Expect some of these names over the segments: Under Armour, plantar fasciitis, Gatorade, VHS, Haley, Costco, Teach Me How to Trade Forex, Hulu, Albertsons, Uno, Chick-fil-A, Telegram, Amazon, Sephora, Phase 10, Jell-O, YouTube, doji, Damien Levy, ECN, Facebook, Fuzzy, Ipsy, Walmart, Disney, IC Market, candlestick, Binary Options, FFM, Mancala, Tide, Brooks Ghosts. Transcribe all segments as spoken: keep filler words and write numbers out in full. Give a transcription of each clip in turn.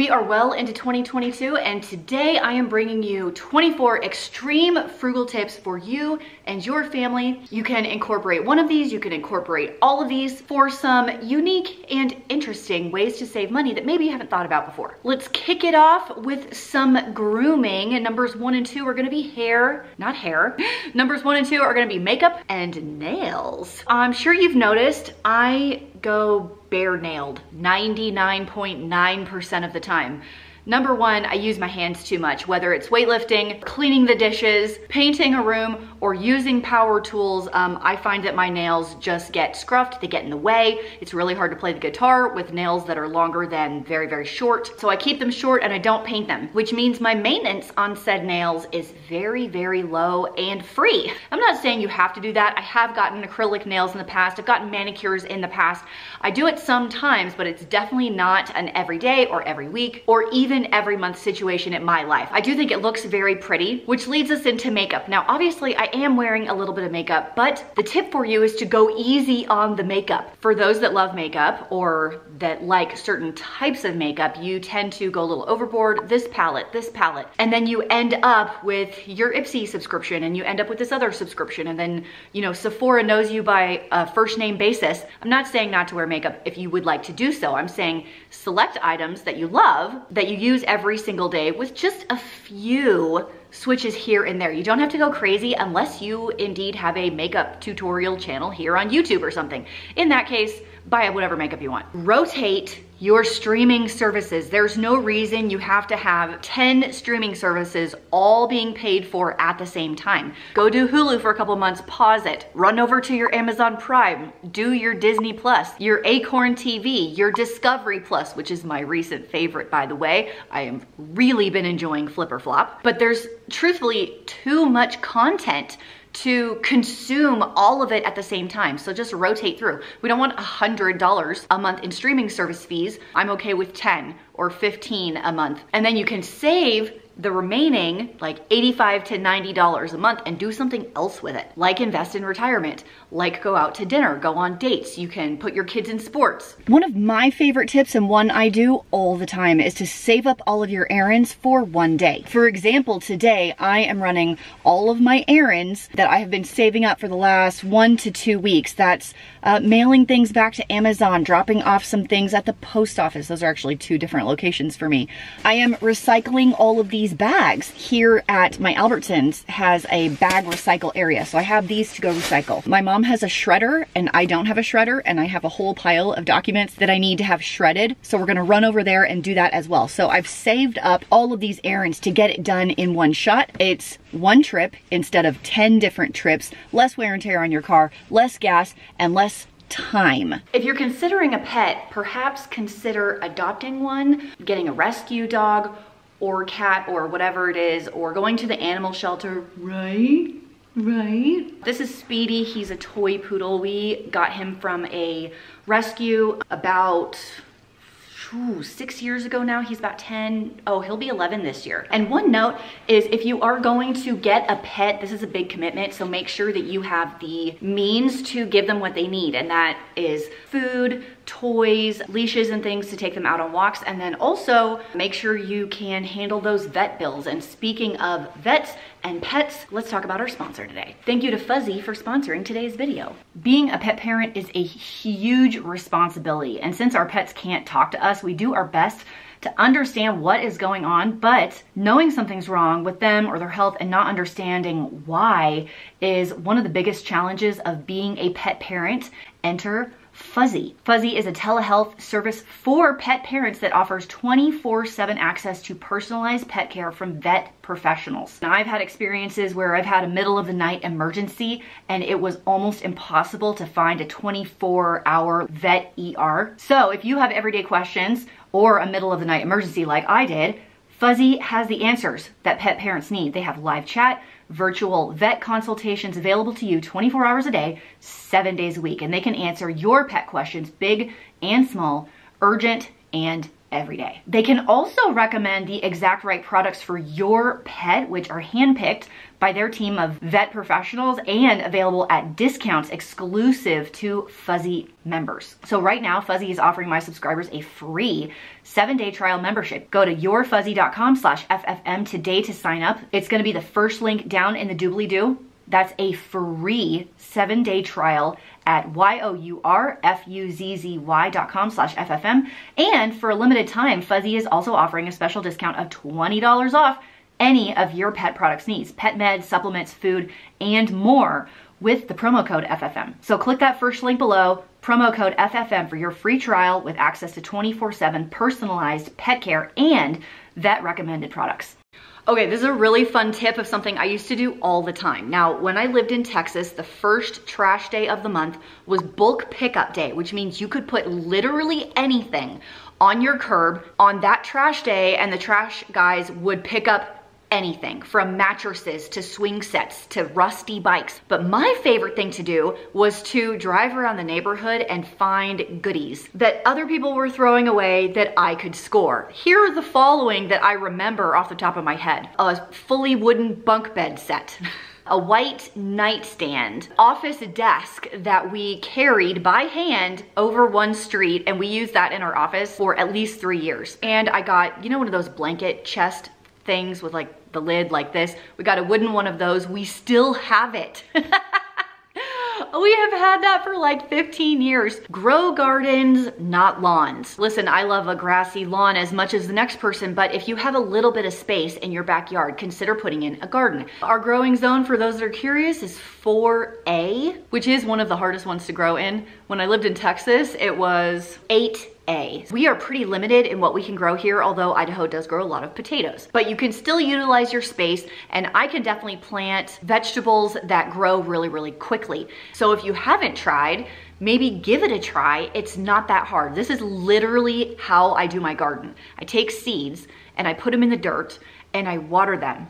We are well into twenty twenty-two, and today I am bringing you twenty-four extreme frugal tips for you and your family. You can incorporate one of these, you can incorporate all of these for some unique and interesting ways to save money that maybe you haven't thought about before. Let's kick it off with some grooming. And numbers one and two are gonna be hair, not hair. Numbers one and two are gonna be makeup and nails. I'm sure you've noticed I go bare nailed ninety-nine point nine percent of the time. Number one, I use my hands too much, whether it's weightlifting, cleaning the dishes, painting a room, or using power tools. Um, I find that my nails just get scruffed, they get in the way. It's really hard to play the guitar with nails that are longer than very, very short. So I keep them short and I don't paint them, which means my maintenance on said nails is very, very low and free. I'm not saying you have to do that. I have gotten acrylic nails in the past. I've gotten manicures in the past. I do it sometimes, but it's definitely not an everyday or every week or even Even every month situation in my life. I do think it looks very pretty, which leads us into makeup. Now, obviously I am wearing a little bit of makeup, but the tip for you is to go easy on the makeup. For those that love makeup or that like certain types of makeup, you tend to go a little overboard, this palette, this palette, and then you end up with your Ipsy subscription and you end up with this other subscription. And then, you know, Sephora knows you by a first name basis. I'm not saying not to wear makeup if you would like to do so. I'm saying select items that you love, that you use every single day with just a few switches here and there. You don't have to go crazy unless you indeed have a makeup tutorial channel here on YouTube or something. In that case, buy whatever makeup you want. Rotate your streaming services. There's no reason you have to have ten streaming services all being paid for at the same time. Go do Hulu for a couple months, pause it, run over to your Amazon Prime, do your Disney Plus, your Acorn T V, your Discovery Plus, which is my recent favorite, by the way. I have really been enjoying Flip or Flop, but there's truthfully too much content to consume all of it at the same time. So just rotate through. We don't want one hundred dollars a month in streaming service fees. I'm okay with ten or fifteen a month. And then you can save the remaining like eighty-five to ninety dollars a month and do something else with it. Like invest in retirement, like go out to dinner, go on dates. You can put your kids in sports. One of my favorite tips, and one I do all the time, is to save up all of your errands for one day. For example, today I am running all of my errands that I have been saving up for the last one to two weeks. That's uh, mailing things back to Amazon, dropping off some things at the post office. Those are actually two different locations for me. I am recycling all of these bags here at my Albertsons. Has a bag recycle area, so I have these to go recycle. My mom has a shredder and I don't have a shredder, and I have a whole pile of documents that I need to have shredded, so we're gonna run over there and do that as well. So I've saved up all of these errands to get it done in one shot. It's one trip instead of ten different trips, less wear and tear on your car, less gas, and less time. If you're considering a pet, perhaps consider adopting one, getting a rescue dog or cat or whatever it is, or going to the animal shelter, right? Right? This is Speedy, he's a toy poodle. We got him from a rescue about Ooh, six years ago now. He's about ten. Oh, he'll be eleven this year. And one note is, if you are going to get a pet, this is a big commitment, so make sure that you have the means to give them what they need, and that is food, toys, leashes, and things to take them out on walks. And then also make sure you can handle those vet bills. And speaking of vets and pets, let's talk about our sponsor today. Thank you to Fuzzy for sponsoring today's video. Being a pet parent is a huge responsibility, and since our pets can't talk to us, we do our best to understand what is going on, but knowing something's wrong with them or their health and not understanding why is one of the biggest challenges of being a pet parent. Enter Fuzzy. Fuzzy is a telehealth service for pet parents that offers twenty-four seven access to personalized pet care from vet professionals. Now, I've had experiences where I've had a middle of the night emergency and it was almost impossible to find a twenty-four hour vet E R. So if you have everyday questions or a middle of the night emergency like I did, Fuzzy has the answers that pet parents need. They have live chat, virtual vet consultations available to you twenty-four hours a day, seven days a week, and they can answer your pet questions, big and small, urgent and every day. They can also recommend the exact right products for your pet, which are handpicked by their team of vet professionals and available at discounts exclusive to Fuzzy members. So right now, Fuzzy is offering my subscribers a free seven-day trial membership. Go to your fuzzy dot com slash F F M today to sign up. It's gonna be the first link down in the doobly-doo. That's a free seven-day trial at Y O U R F U Z Z Y dot com slash F F M. And for a limited time, Fuzzy is also offering a special discount of twenty dollars off any of your pet products needs, pet meds, supplements, food, and more with the promo code F F M. So click that first link below, promo code F F M for your free trial with access to twenty-four seven personalized pet care and vet recommended products. Okay, this is a really fun tip of something I used to do all the time. Now, when I lived in Texas, the first trash day of the month was bulk pickup day, which means you could put literally anything on your curb on that trash day, and the trash guys would pick up anything from mattresses to swing sets to rusty bikes. But my favorite thing to do was to drive around the neighborhood and find goodies that other people were throwing away that I could score. Here are the following that I remember off the top of my head. A fully wooden bunk bed set. A white nightstand, office desk that we carried by hand over one street, and we used that in our office for at least three years. And I got, you know, one of those blanket chest things with like the lid like this. We got a wooden one of those. We still have it. We have had that for like fifteen years. Grow gardens, not lawns. Listen, I love a grassy lawn as much as the next person, but if you have a little bit of space in your backyard, consider putting in a garden. Our growing zone, for those that are curious, is four A, which is one of the hardest ones to grow in. When I lived in Texas, it was eight A. We are pretty limited in what we can grow here, although Idaho does grow a lot of potatoes. But you can still utilize your space, and I can definitely plant vegetables that grow really, really quickly. So if you haven't tried, maybe give it a try. It's not that hard. This is literally how I do my garden. I take seeds and I put them in the dirt and I water them.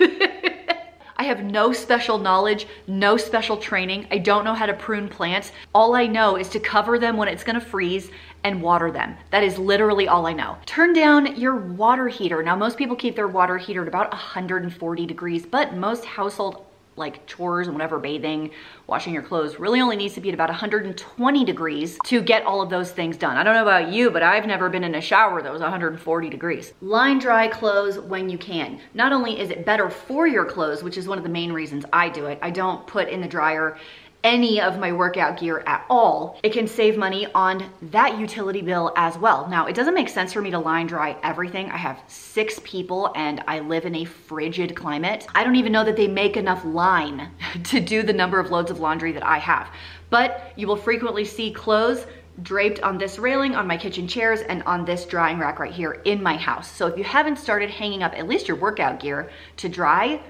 I have no special knowledge, no special training. I don't know how to prune plants. All I know is to cover them when it's gonna freeze and water them. That is literally all I know. Turn down your water heater. Now, most people keep their water heater at about one hundred forty degrees, but most household like chores and whatever, bathing, washing your clothes, really only needs to be at about one hundred twenty degrees to get all of those things done. I don't know about you, but I've never been in a shower that was one hundred forty degrees. Line dry clothes when you can. Not only is it better for your clothes, which is one of the main reasons I do it, I don't put in the dryer any of my workout gear at all. It can save money on that utility bill as well. Now, it doesn't make sense for me to line dry everything. I have six people and I live in a frigid climate. I don't even know that they make enough line to do the number of loads of laundry that I have. But you will frequently see clothes draped on this railing, on my kitchen chairs, and on this drying rack right here in my house. So if you haven't started hanging up at least your workout gear to dry,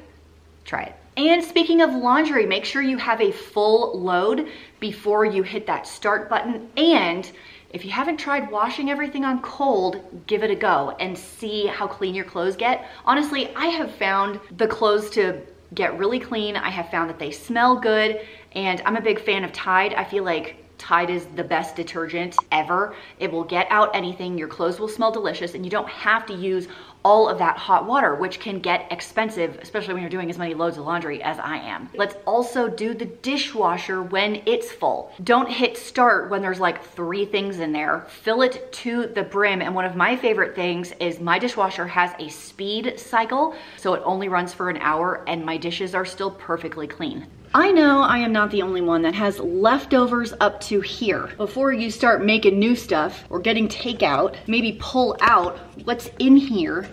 try it. And speaking of laundry, make sure you have a full load before you hit that start button. And if you haven't tried washing everything on cold, give it a go and see how clean your clothes get. Honestly, I have found the clothes to get really clean. I have found that they smell good, and I'm a big fan of Tide. I feel like Tide is the best detergent ever. It will get out anything. Your clothes will smell delicious, and you don't have to use all of that hot water, which can get expensive, especially when you're doing as many loads of laundry as I am. Let's also do the dishwasher when it's full. Don't hit start when there's like three things in there. Fill it to the brim. And one of my favorite things is my dishwasher has a speed cycle, so it only runs for an hour and my dishes are still perfectly clean. I know I am not the only one that has leftovers up to here. Before you start making new stuff or getting takeout, maybe pull out what's in here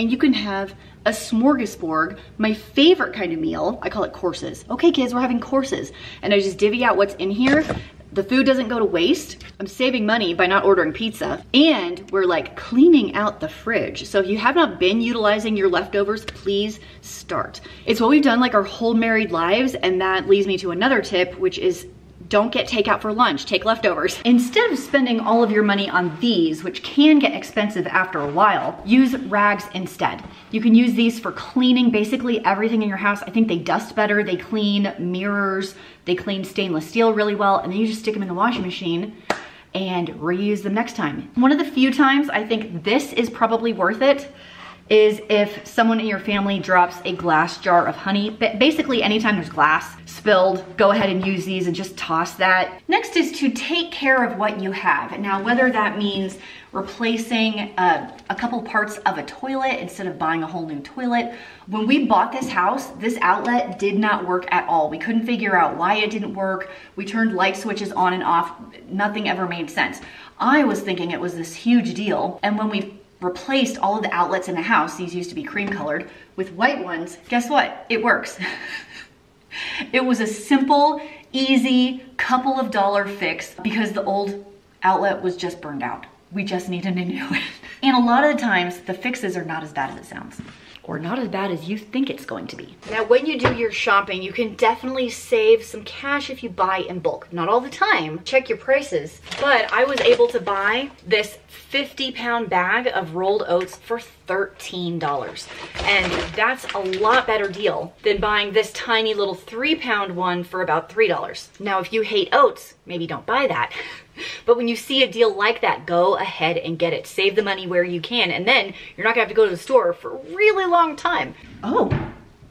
and you can have a smorgasbord, my favorite kind of meal. I call it courses. Okay kids, we're having courses. And I just divvy out what's in here. The food doesn't go to waste. I'm saving money by not ordering pizza. And we're like cleaning out the fridge. So if you have not been utilizing your leftovers, please start. It's what we've done like our whole married lives. And that leads me to another tip, which is don't get takeout for lunch, take leftovers. Instead of spending all of your money on these, which can get expensive after a while, use rags instead. You can use these for cleaning basically everything in your house. I think they dust better, they clean mirrors, they clean stainless steel really well, and then you just stick them in the washing machine and reuse them next time. One of the few times I think this is probably worth it is if someone in your family drops a glass jar of honey. But basically anytime there's glass spilled, go ahead and use these and just toss that. Next is to take care of what you have. Now, whether that means replacing uh, a couple parts of a toilet instead of buying a whole new toilet. When we bought this house, this outlet did not work at all. We couldn't figure out why it didn't work. We turned light switches on and off. Nothing ever made sense. I was thinking it was this huge deal. And when we replaced all of the outlets in the house, these used to be cream colored, with white ones, guess what? It works. It was a simple, easy, couple of dollar fix because the old outlet was just burned out. We just needed a new one. And a lot of the times, the fixes are not as bad as it sounds, or not as bad as you think it's going to be. Now, when you do your shopping, you can definitely save some cash if you buy in bulk. Not all the time, check your prices, but I was able to buy this fifty pound bag of rolled oats for thirteen dollars. And that's a lot better deal than buying this tiny little three pound one for about three dollars. Now, if you hate oats, maybe don't buy that. But when you see a deal like that, go ahead and get it. Save the money where you can, and then you're not gonna have to go to the store for a really long time. Oh,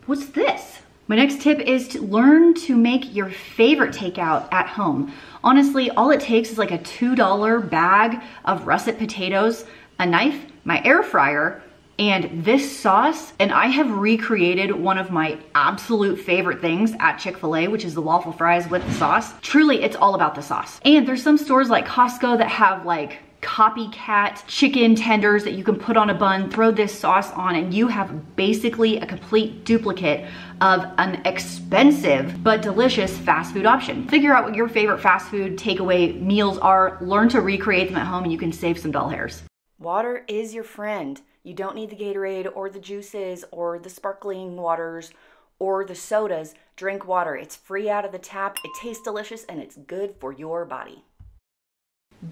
what's this? My next tip is to learn to make your favorite takeout at home. Honestly, all it takes is like a two dollar bag of russet potatoes, a knife, my air fryer, and this sauce, and I have recreated one of my absolute favorite things at Chick-fil-A, which is the waffle fries with the sauce. Truly, it's all about the sauce. And there's some stores like Costco that have like copycat chicken tenders that you can put on a bun, throw this sauce on, and you have basically a complete duplicate of an expensive but delicious fast food option. Figure out what your favorite fast food takeaway meals are, learn to recreate them at home, and you can save some doll hairs. Water is your friend. You don't need the Gatorade or the juices or the sparkling waters or the sodas. Drink water. It's free out of the tap. It tastes delicious and it's good for your body.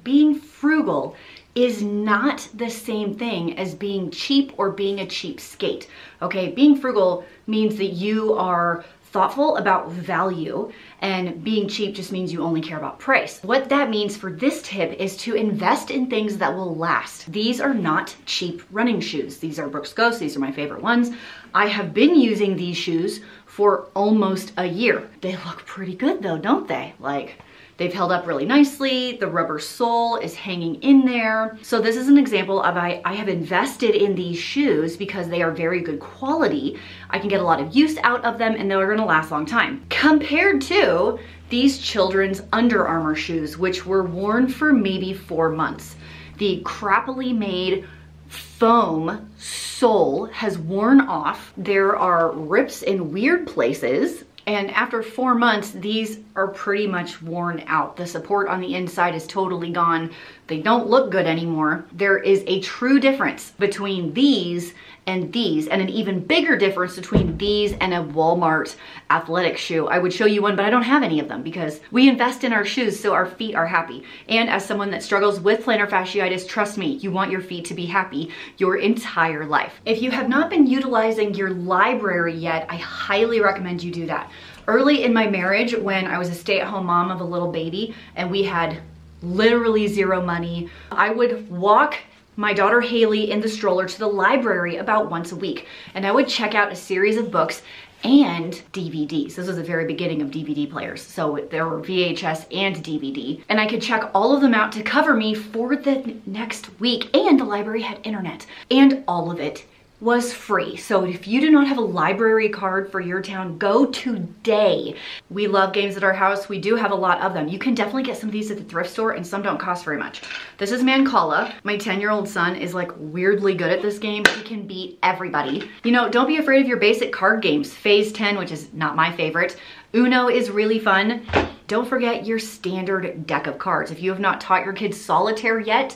Being frugal is not the same thing as being cheap or being a cheapskate. Okay, being frugal means that you are thoughtful about value, and being cheap just means you only care about price. What that means for this tip is to invest in things that will last. These are not cheap running shoes. These are Brooks Ghosts. These are my favorite ones. I have been using these shoes for almost a year. They look pretty good though, don't they? Like, they've held up really nicely. The rubber sole is hanging in there. So this is an example of I, I have invested in these shoes because they are very good quality. I can get a lot of use out of them and they're gonna last a long time. Compared to these children's Under Armour shoes, which were worn for maybe four months. The crappily made foam sole has worn off. There are rips in weird places. And after four months, these are pretty much worn out. The support on the inside is totally gone. They don't look good anymore. There is a true difference between these and these, and an even bigger difference between these and a Walmart athletic shoe. I would show you one, but I don't have any of them because we invest in our shoes so our feet are happy. And as someone that struggles with plantar fasciitis, trust me, you want your feet to be happy your entire life. If you have not been utilizing your library yet, I highly recommend you do that. Early in my marriage, when I was a stay-at-home mom of a little baby and we had literally zero money, I would walk my daughter Haley in the stroller to the library about once a week, and I would check out a series of books and D V Ds. This was the very beginning of D V D players, so there were V H S and D V D, and I could check all of them out to cover me for the next week, and the library had internet, and all of it was free. So if you do not have a library card for your town, go today. We love games at our house. We do have a lot of them. You can definitely get some of these at the thrift store, and some don't cost very much. This is Mancala. My ten year old son is like weirdly good at this game. He can beat everybody. You know, don't be afraid of your basic card games. Phase ten, which is not my favorite. Uno is really fun. Don't forget your standard deck of cards. If you have not taught your kids solitaire yet,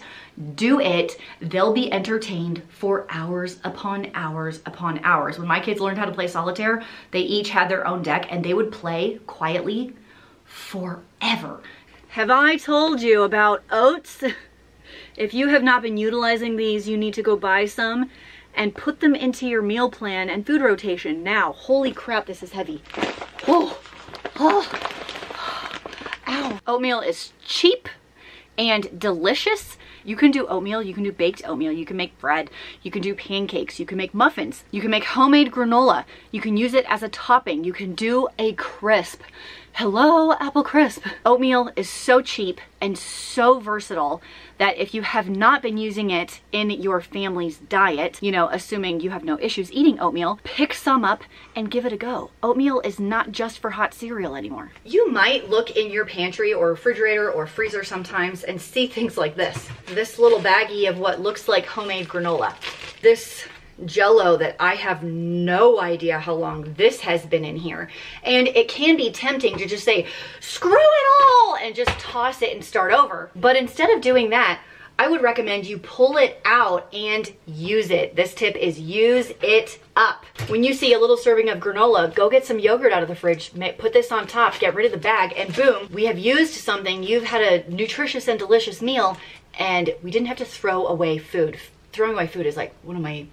do it. They'll be entertained for hours upon hours upon hours. When my kids learned how to play solitaire, they each had their own deck and they would play quietly forever. Have I told you about oats? If you have not been utilizing these, you need to go buy some and put them into your meal plan and food rotation now. Holy crap, this is heavy. Whoa. Oh. Oatmeal is cheap, and delicious. You can do oatmeal, you can do baked oatmeal, you can make bread, you can do pancakes, you can make muffins, you can make homemade granola, you can use it as a topping, you can do a crisp. Hello, apple crisp. Oatmeal is so cheap and so versatile that if you have not been using it in your family's diet, you know, assuming you have no issues eating oatmeal, pick some up and give it a go. Oatmeal is not just for hot cereal anymore. You might look in your pantry or refrigerator or freezer sometimes and see things like this. This little baggie of what looks like homemade granola. This Jell-O that I have no idea how long this has been in here. And it can be tempting to just say, screw it all, and just toss it and start over. But instead of doing that, I would recommend you pull it out and use it. This tip is use it up. When you see a little serving of granola, go get some yogurt out of the fridge, put this on top, get rid of the bag, and boom, we have used something. You've had a nutritious and delicious meal, and we didn't have to throw away food. Throwing away food is like one of my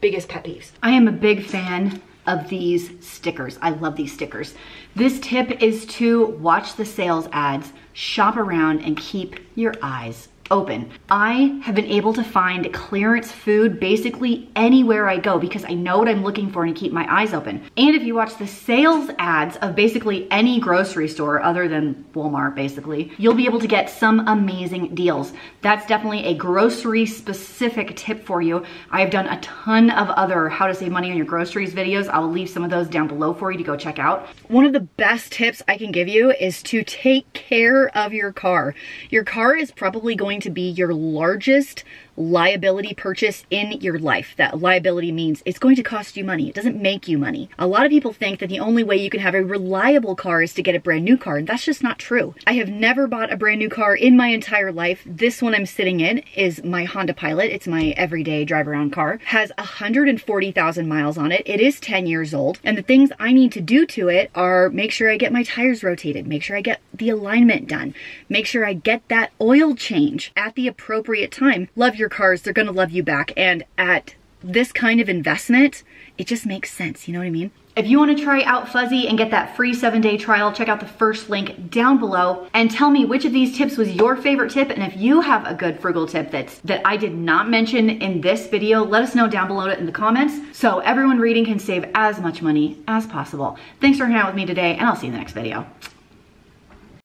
biggest pet peeves. I am a big fan of these stickers. I love these stickers. This tip is to watch the sales ads, shop around, and keep your eyes open. I have been able to find clearance food basically anywhere I go because I know what I'm looking for and keep my eyes open. And if you watch the sales ads of basically any grocery store other than Walmart, basically, you'll be able to get some amazing deals. That's definitely a grocery specific tip for you. I've done a ton of other how to save money on your groceries videos. I'll leave some of those down below for you to go check out. One of the best tips I can give you is to take care of your car. Your car is probably going to be your largest liability purchase in your life. That liability means it's going to cost you money. It doesn't make you money. A lot of people think that the only way you can have a reliable car is to get a brand new car, and that's just not true. I have never bought a brand new car in my entire life. This one I'm sitting in is my Honda Pilot. It's my everyday drive around car. It has one hundred forty thousand miles on it. It is ten years old, and the things I need to do to it are make sure I get my tires rotated, make sure I get the alignment done, make sure I get that oil change at the appropriate time. Love your Your cars, they're gonna love you back, and at this kind of investment, it just makes sense, you know what I mean? If you want to try out Fuzzy and get that free seven day trial, check out the first link down below and tell me which of these tips was your favorite tip, and if you have a good frugal tip that's that I did not mention in this video, let us know down below in the comments so everyone reading can save as much money as possible. Thanks for hanging out with me today, and I'll see you in the next video.